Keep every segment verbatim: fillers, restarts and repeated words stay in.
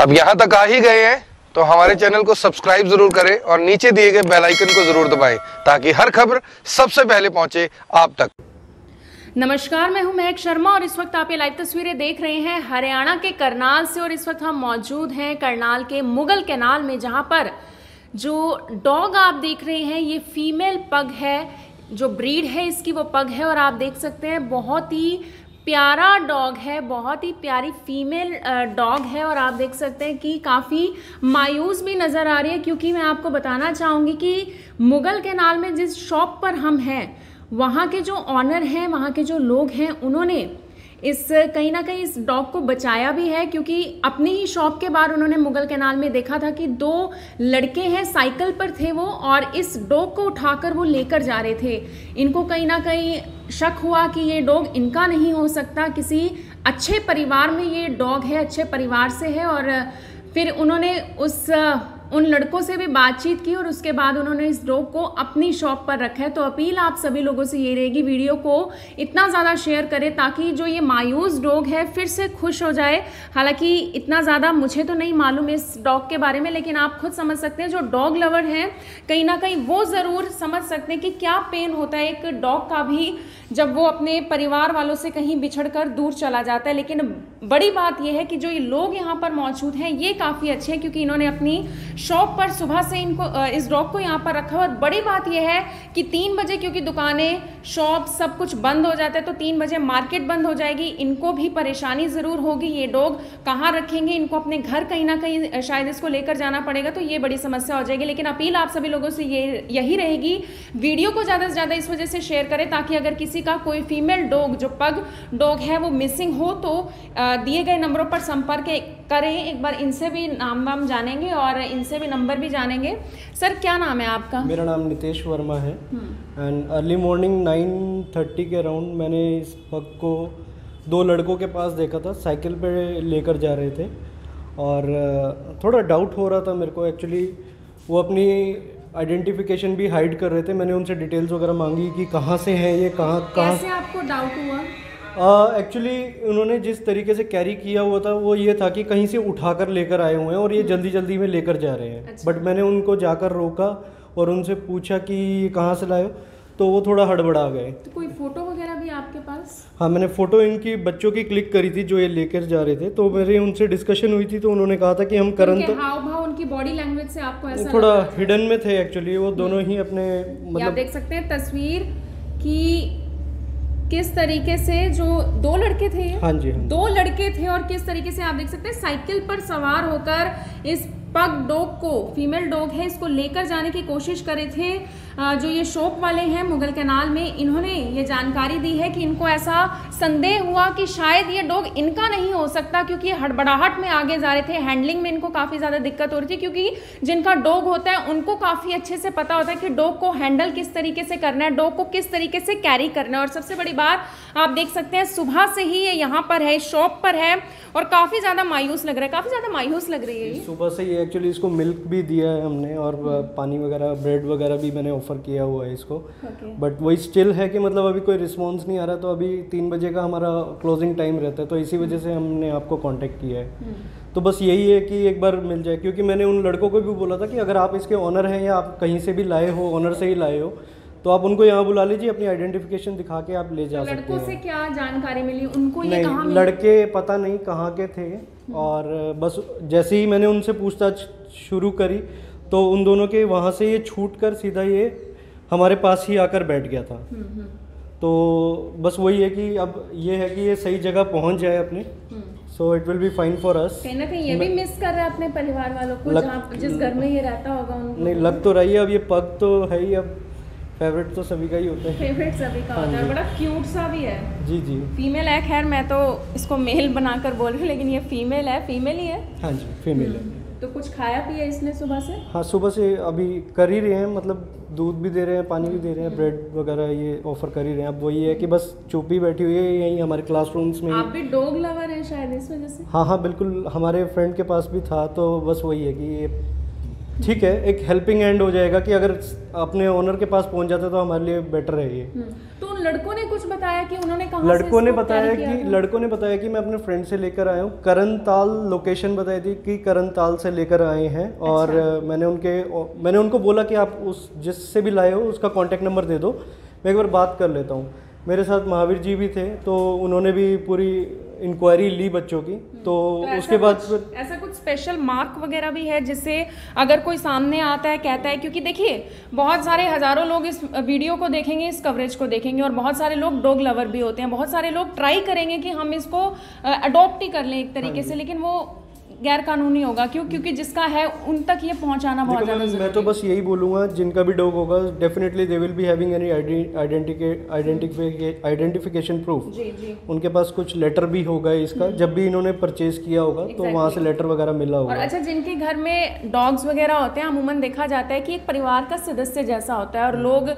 अब यहाँ तक आ ही गए हैं तो हमारे चैनल को सब्सक्राइब जरूर करें और नीचे दिए गए बेल आइकन को जरूर दबाएं ताकि हर खबर सबसे पहले पहुंचे आप तक। नमस्कार, मैं हूं महक शर्मा और इस वक्त आप ये लाइव तस्वीरें देख रहे हैं हरियाणा के करनाल से और इस वक्त हम मौजूद हैं करनाल के मुगल कैनाल में, जहाँ पर जो डॉग आप देख रहे हैं ये फीमेल पग है, जो ब्रीड है इसकी वो पग है और आप देख सकते हैं बहुत ही प्यारा डॉग है, बहुत ही प्यारी फीमेल डॉग है और आप देख सकते हैं कि काफ़ी मायूस भी नज़र आ रही है क्योंकि मैं आपको बताना चाहूँगी कि मुगल कैनाल में जिस शॉप पर हम हैं वहाँ के जो ऑनर हैं, वहाँ के जो लोग हैं, उन्होंने इस कहीं ना कहीं इस डॉग को बचाया भी है क्योंकि अपनी ही शॉप के बाहर उन्होंने मुगल कैनाल में देखा था कि दो लड़के हैं, साइकिल पर थे वो और इस डॉग को उठाकर वो लेकर जा रहे थे। इनको कहीं ना कहीं शक हुआ कि ये डॉग इनका नहीं हो सकता, किसी अच्छे परिवार में ये डॉग है, अच्छे परिवार से है और फिर उन्होंने उस उन लड़कों से भी बातचीत की और उसके बाद उन्होंने इस डॉग को अपनी शॉप पर रखा है। तो अपील आप सभी लोगों से ये रहेगी वीडियो को इतना ज़्यादा शेयर करें ताकि जो ये मायूस डॉग है फिर से खुश हो जाए। हालांकि इतना ज़्यादा मुझे तो नहीं मालूम इस डॉग के बारे में, लेकिन आप खुद समझ सकते हैं, जो डॉग लवर हैं कहीं ना कहीं वो ज़रूर समझ सकते हैं कि क्या पेन होता है एक डॉग का भी जब वो अपने परिवार वालों से कहीं बिछड़ कर दूर चला जाता है। लेकिन बड़ी बात यह है कि जो ये लोग यहाँ पर मौजूद हैं ये काफ़ी अच्छे हैं क्योंकि इन्होंने अपनी शॉप पर सुबह से इनको इस डॉग को यहाँ पर रखा और बड़ी बात यह है कि तीन बजे क्योंकि दुकानें शॉप सब कुछ बंद हो जाता है तो तीन बजे मार्केट बंद हो जाएगी, इनको भी परेशानी ज़रूर होगी, ये डॉग कहाँ रखेंगे, इनको अपने घर कहीं ना कहीं शायद इसको लेकर जाना पड़ेगा तो ये बड़ी समस्या हो जाएगी। लेकिन अपील आप सभी लोगों से ये यही रहेगी वीडियो को ज़्यादा से ज़्यादा इस वजह से शेयर करें ताकि अगर किसी का कोई फीमेल डॉग जो पग डॉग है वो मिसिंग हो तो दिए गए नंबरों पर संपर्क करें। एक बार इनसे भी नाम वाम जानेंगे और इनसे भी नंबर भी जानेंगे। सर क्या नाम है आपका? मेरा नाम नितेश वर्मा है and early morning nine thirty के अराउंड मैंने इस पग को दो लड़कों के पास देखा था, साइकिल पे लेकर जा रहे थे और थोड़ा डाउट हो रहा था मेरे को एक्चुअली। वो अपनी आइडेंटिफिकेशन भी हाइड कर रहे थे, मैंने उनसे डिटेल्स वगैरह मांगी कि कहाँ से हैं ये, कहाँ कहाँ। कैसे आपको डाउट हुआ? एक्चुअली uh, उन्होंने जिस तरीके से कैरी किया हुआ था वो ये था कि कहीं से उठाकर लेकर आए हुए हैं और ये जल्दी जल्दी में लेकर जा रहे हैं। अच्छा। बट मैंने उनको जाकर रोका और उनसे पूछा कि ये कहाँ से लाए हो, तो वो थोड़ा हड़बड़ा गए। तो कोई फ़ोटो वगैरह भी आपके पास? हाँ, मैंने फ़ोटो इनकी बच्चों की क्लिक करी थी जो ये लेकर जा रहे थे, तो मेरी उनसे डिस्कशन हुई थी तो उन्होंने कहा था कि हम करन तो हाव भाव उनकी बॉडी लैंग्वेज से आपको ऐसा थोड़ा हिडन में थे एक्चुअली वो दोनों ही अपने, मतलब देख सकते हैं तस्वीर की किस तरीके से जो दो लड़के थे। हाँ जी, हाँ। दो लड़के थे और किस तरीके से आप देख सकते हैं साइकिल पर सवार होकर इस पग डॉग को, फीमेल डॉग है, इसको लेकर जाने की कोशिश कर रहे थे। जो ये शॉप वाले हैं मुगल कैनाल में इन्होंने ये जानकारी दी है कि इनको ऐसा संदेह हुआ कि शायद ये डॉग इनका नहीं हो सकता क्योंकि हड़बड़ाहट में आगे जा रहे थे, हैंडलिंग में इनको काफ़ी ज़्यादा दिक्कत हो रही थी क्योंकि जिनका डॉग होता है उनको काफ़ी अच्छे से पता होता है कि डॉग को हैंडल किस तरीके से करना है, डॉग को किस तरीके से कैरी करना है। और सबसे बड़ी बात आप देख सकते हैं सुबह से ही ये यहाँ पर है, शॉप पर है और काफ़ी ज़्यादा मायूस लग रहा है, काफ़ी ज़्यादा मायूस लग रही है। सुबह से ये एक्चुअली इसको मिल्क भी दिया है हमने और पानी वगैरह ब्रेड वगैरह भी मैंने ऑफ़र किया हुआ है इसको, बट वही स्टिल है कि मतलब अभी कोई रिस्पॉन्स नहीं आ रहा। तो अभी तीन बजे का हमारा क्लोजिंग टाइम रहता है तो इसी वजह से हमने आपको कांटेक्ट किया है। तो बस यही है कि एक बार मिल जाए, क्योंकि मैंने उन लड़कों को भी बोला था कि अगर आप इसके ऑनर हैं या आप कहीं से भी लाए हो, ऑनर से ही लाए हो, तो आप उनको यहाँ बुला लीजिए, अपनी आइडेंटिफिकेशन दिखा के आप ले जा सकते हैं। लड़कों से क्या जानकारी मिली उनको? ये कहाँ मिली? लड़के पता नहीं कहाँ के थे और बस जैसे ही मैंने उनसे पूछताछ शुरू करी तो उन दोनों के वहाँ से ये छूट कर सीधा ये हमारे पास ही आकर बैठ गया था। तो बस वही है कि अब ये है कि ये सही जगह पहुँच जाए अपने, so it will be fine for us. कहीं ना कहीं ये भी मिस कर रहा है अपने परिवार वालों को, जहाँ जिस घर में ये रहता होगा उनको। नहीं, लग तो रही है, अब ये पग तो है ही, अब फेवरेट तो सभी का ही होता है, फेवरेट सभी का होता है और बड़ा क्यूट सा भी है। जी जी, फीमेल है, खैर मैं तो इसको मेल बनाकर बोल रही हूँ लेकिन ये फीमेल है, फीमेल ही है। हाँ जी, फीमेल है। तो कुछ खाया पिया इसने सुबह से? हाँ, सुबह से अभी कर ही रहे हैं, मतलब दूध भी दे रहे हैं, पानी भी दे रहे हैं, ब्रेड वगैरह ये ऑफर कर ही रहे हैं। अब वही है कि बस चुप ही बैठी हुई है यहीं हमारे क्लासरूम्स में। आप भी डॉग लवर हैं शायद इस वजह से? हाँ हाँ बिल्कुल, हमारे फ्रेंड के पास भी था तो बस वही है कि ये ठीक है, एक हेल्पिंग हैंड हो जाएगा कि अगर अपने ओनर के पास पहुंच जाते तो हमारे लिए बेटर है ये। तो उन लड़कों ने कुछ बताया कि उन्होंने कहा, लड़कों ने बताया कि लड़कों ने बताया कि मैं अपने फ्रेंड से लेकर आया हूँ, करनताल लोकेशन बताई थी कि करनताल से लेकर आए हैं। और मैंने उनके मैंने उनको बोला कि आप उस जिससे भी लाए हो उसका कॉन्टैक्ट नंबर दे दो, मैं एक बार बात कर लेता हूँ। मेरे साथ महावीर जी भी थे, तो उन्होंने भी पूरी इंक्वायरी ली बच्चों की। तो, तो उसके बाद कुछ, ऐसा कुछ स्पेशल मार्क वगैरह भी है जिससे अगर कोई सामने आता है कहता है, क्योंकि देखिए बहुत सारे हज़ारों लोग इस वीडियो को देखेंगे, इस कवरेज को देखेंगे, और बहुत सारे लोग डॉग लवर भी होते हैं, बहुत सारे लोग ट्राई करेंगे कि हम इसको अडॉप्ट ही कर लें एक तरीके से, लेकिन वो गैर कानूनी होगा। क्यों? क्योंकि जिसका है उन तक ये पहुंचाना बहुत ज़्यादा ज़रूरी है। मैं तो बस यही बोलूँगा, जिनका भी डॉग होगा definitely they will be having any identification identification proof. जी जी, उनके पास कुछ लेटर भी होगा इसका, जब भी इन्होंने परचेज किया होगा exactly. तो वहाँ से लेटर वगैरह मिला होगा। और अच्छा, जिनके घर में डॉग्स वगैरह होते हैं अमूमन देखा जाता है कि एक परिवार का सदस्य जैसा होता है, और लोग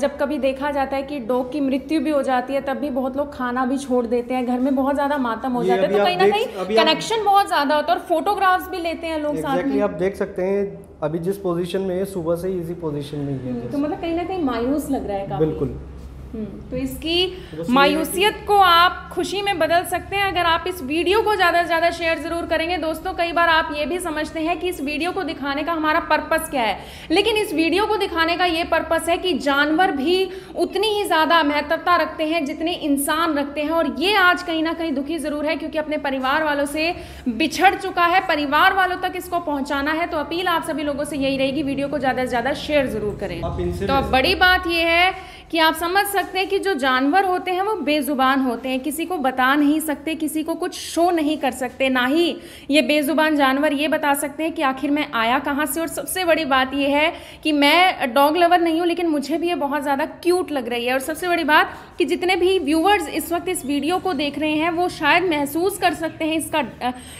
जब कभी देखा जाता है कि डॉग की मृत्यु भी हो जाती है तब भी बहुत लोग खाना भी छोड़ देते हैं, घर में बहुत ज़्यादा मातम हो जाता है, तो कहीं ना कहीं कनेक्शन बहुत ज़्यादा होता है, और फोटोग्राफ्स भी लेते हैं लोग exactly, साथ में। आप देख सकते हैं अभी जिस पोजीशन में है सुबह से इसी पोजीशन में है, तो मतलब कहीं ना कहीं मायूस लग रहा है काफी। बिल्कुल। तो इसकी मायूसियत को आप खुशी में बदल सकते हैं अगर आप इस वीडियो को ज़्यादा से ज़्यादा शेयर ज़रूर करेंगे। दोस्तों, कई बार आप ये भी समझते हैं कि इस वीडियो को दिखाने का हमारा पर्पस क्या है, लेकिन इस वीडियो को दिखाने का ये पर्पस है कि जानवर भी उतनी ही ज़्यादा महत्वता रखते हैं जितने इंसान रखते हैं, और ये आज कहीं ना कहीं दुखी ज़रूर है क्योंकि अपने परिवार वालों से बिछड़ चुका है, परिवार वालों तक इसको पहुँचाना है। तो अपील आप सभी लोगों से यही रहेगी, वीडियो को ज़्यादा से ज़्यादा शेयर ज़रूर करें। तो बड़ी बात यह है कि आप समझ सकते हैं कि जो जानवर होते हैं वो बेज़ुबान होते हैं, किसी को बता नहीं सकते, किसी को कुछ शो नहीं कर सकते, ना ही ये बेज़ुबान जानवर ये बता सकते हैं कि आखिर मैं आया कहाँ से। और सबसे बड़ी बात ये है कि मैं डॉग लवर नहीं हूँ, लेकिन मुझे भी ये बहुत ज़्यादा क्यूट लग रही है। और सबसे बड़ी बात कि जितने भी व्यूअर्स इस वक्त इस वीडियो को देख रहे हैं वो शायद महसूस कर सकते हैं, इसका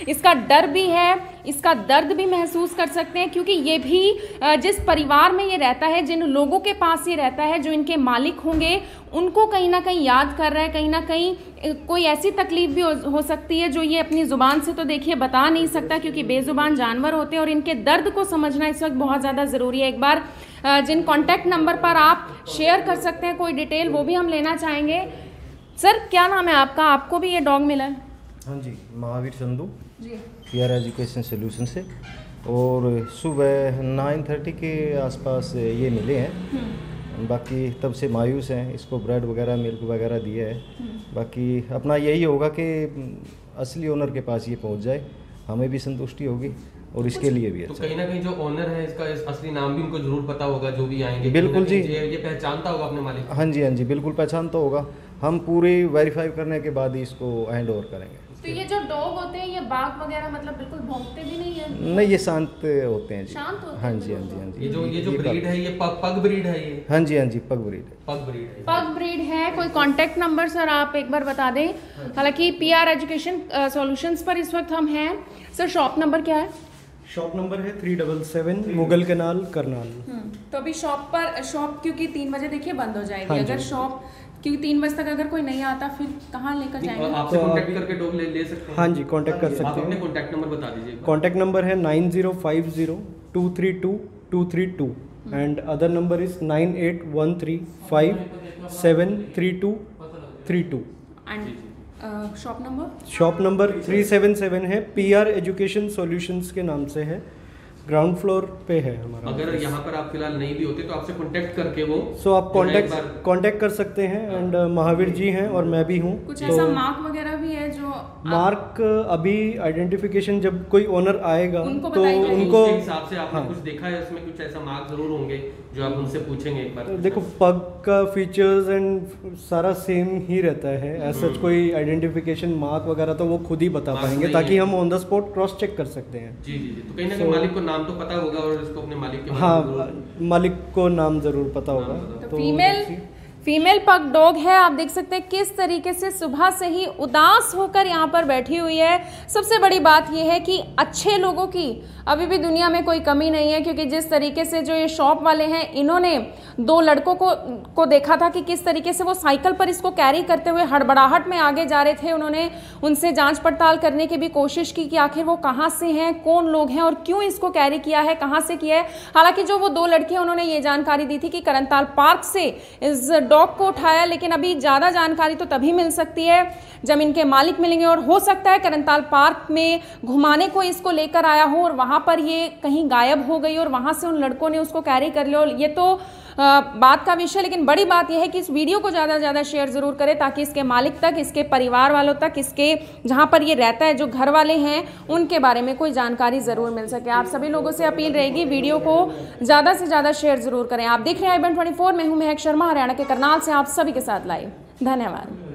इसका डर भी है, इसका दर्द भी महसूस कर सकते हैं, क्योंकि ये भी जिस परिवार में ये रहता है, जिन लोगों के पास ये रहता है, जो इनके मालिक होंगे, उनको कहीं ना कहीं याद कर रहा है, कहीं ना कहीं कोई ऐसी तकलीफ भी हो, हो सकती है जो ये अपनी ज़ुबान से तो देखिए बता नहीं सकता, क्योंकि बेज़ुबान जानवर होते हैं, और इनके दर्द को समझना इस वक्त बहुत ज़्यादा ज़रूरी है। एक बार जिन कॉन्टैक्ट नंबर पर आप शेयर कर सकते हैं कोई डिटेल, वो भी हम लेना चाहेंगे। सर, क्या नाम है आपका? आपको भी ये डॉग मिला है? हाँ जी, Mahavir Sandhu ji, P R education solution से, और सुबह नाइन थर्टी के आसपास ये मिले हैं। बाकी तब से मायूस हैं, इसको ब्रेड वगैरह मिल्क वगैरह दिया है। बाकी अपना यही होगा कि असली ओनर के पास ये पहुंच जाए, हमें भी संतुष्टि होगी और इसके लिए भी अच्छा। तो कहीं ना कहीं जो ओनर है इसका इस असली नाम भी उनको जरूर पता होगा, जो भी आएंगे। बिल्कुल जी, ये पहचानता होगा अपने मालिक। हाँ जी, हाँ जी, बिल्कुल पहचानता होगा। हम पूरी वेरीफाई करने के बाद ही इसको हैंड ओवर करेंगे। तो ये जो डॉग होते हैं ये बाघ वगैरह मतलब बिल्कुल भौंकते भी नहीं है? नहीं, ये शांत होते हैं जी। शांत होते हैं? हाँ जी, हाँ जी, हाँ जी। ये जो ये जो ब्रीड है ये पग ब्रीड है ये? हाँ जी, हाँ जी, पग ब्रीड है। पग ब्रीड है, पग ब्रीड है। कोई कांटेक्ट नंबर सर आप एक बार बता दें। हालांकि पी आर एजुकेशन सॉल्यूशंस पर इस वक्त हम हैं। सर, शॉप नंबर क्या है? शॉप नंबर है three double seven Mughal canal Karnal. तो अभी शॉप पर शॉप क्योंकि तीन बजे देखिए बंद हो जाएगी, अगर शॉप क्योंकि तीन बजे तक अगर कोई नहीं आता फिर कहाँ लेकर जाएंगे? आपसे कांटेक्ट करके डॉग ले ले सकते हैं? हाँ जी, कांटेक्ट कर सकते हैं। अपने कांटेक्ट नंबर बता दीजिए। कांटेक्ट नंबर है nine zero five zero two three two two three two and other number is nine eight one three five seven three two three two and shop number shop number three seven seven है, P R education solutions के नाम से है, ground floor पे है हमारा। अगर यहाँ पर आप फिलहाल नहीं भी होते तो आपसे कांटेक्ट करके वो सो so, आप कांटेक्ट कांटेक्ट कर सकते हैं। एंड महावीर जी हैं और मैं भी हूँ। कुछ तो ऐसा मार्क वगैरह भी है जो मार्क आप... अभी आइडेंटिफिकेशन जब कोई ओनर आएगा उनको तो उनको हिसाब से आपने हाँ। कुछ देखा है उसमें कुछ ऐसा मार्क जरूर होंगे जो आप उनसे पूछेंगे एक बार। देखो, पग का फीचर्स एंड सारा सेम ही रहता है, ऐसा कोई आइडेंटिफिकेशन मार्क वगैरह तो वो खुद ही बता पाएंगे, ताकि हम on the spot cross check कर सकते हैं। जी जी, तो कहीं ना कहीं मालिक को नाम तो पता होगा और इसको अपने मालिक के हाँ मालिक को नाम जरूर पता होगा। तो फीमेल फीमेल पग डॉग है, आप देख सकते हैं किस तरीके से सुबह से ही उदास होकर यहाँ पर बैठी हुई है। सबसे बड़ी बात यह है कि अच्छे लोगों की अभी भी दुनिया में कोई कमी नहीं है, क्योंकि जिस तरीके से जो ये शॉप वाले हैं इन्होंने दो लड़कों को को देखा था कि किस तरीके से वो साइकिल पर इसको कैरी करते हुए हड़बड़ाहट में आगे जा रहे थे। उन्होंने उनसे जाँच पड़ताल करने की भी कोशिश की कि आखिर वो कहाँ से हैं, कौन लोग हैं और क्यों इसको कैरी किया है, कहाँ से किया है। हालांकि जो वो दो लड़के हैं उन्होंने ये जानकारी दी थी कि करनताल पार्क से इस डॉग को उठाया, लेकिन अभी ज़्यादा जानकारी तो तभी मिल सकती है जब इनके मालिक मिलेंगे और हो सकता है करनताल पार्क में घुमाने को इसको लेकर आया हो और वहाँ पर ये कहीं गायब हो गई और वहाँ से उन लड़कों ने उसको कैरी कर लिया। ये तो आ, बात का विषय, लेकिन बड़ी बात यह है कि इस वीडियो को ज़्यादा से ज़्यादा शेयर ज़रूर करें ताकि इसके मालिक तक, इसके परिवार वालों तक, इसके जहाँ पर ये रहता है जो घर वाले हैं उनके बारे में कोई जानकारी ज़रूर मिल सके। आप सभी लोगों से अपील रहेगी वीडियो को ज़्यादा से ज़्यादा शेयर ज़रूर करें। आप देख रहे हैं आई बन ट्वेंटी फोर, मैं हूँ महक शर्मा हरियाणा के करनाल से आप सभी के साथ लाइव। धन्यवाद।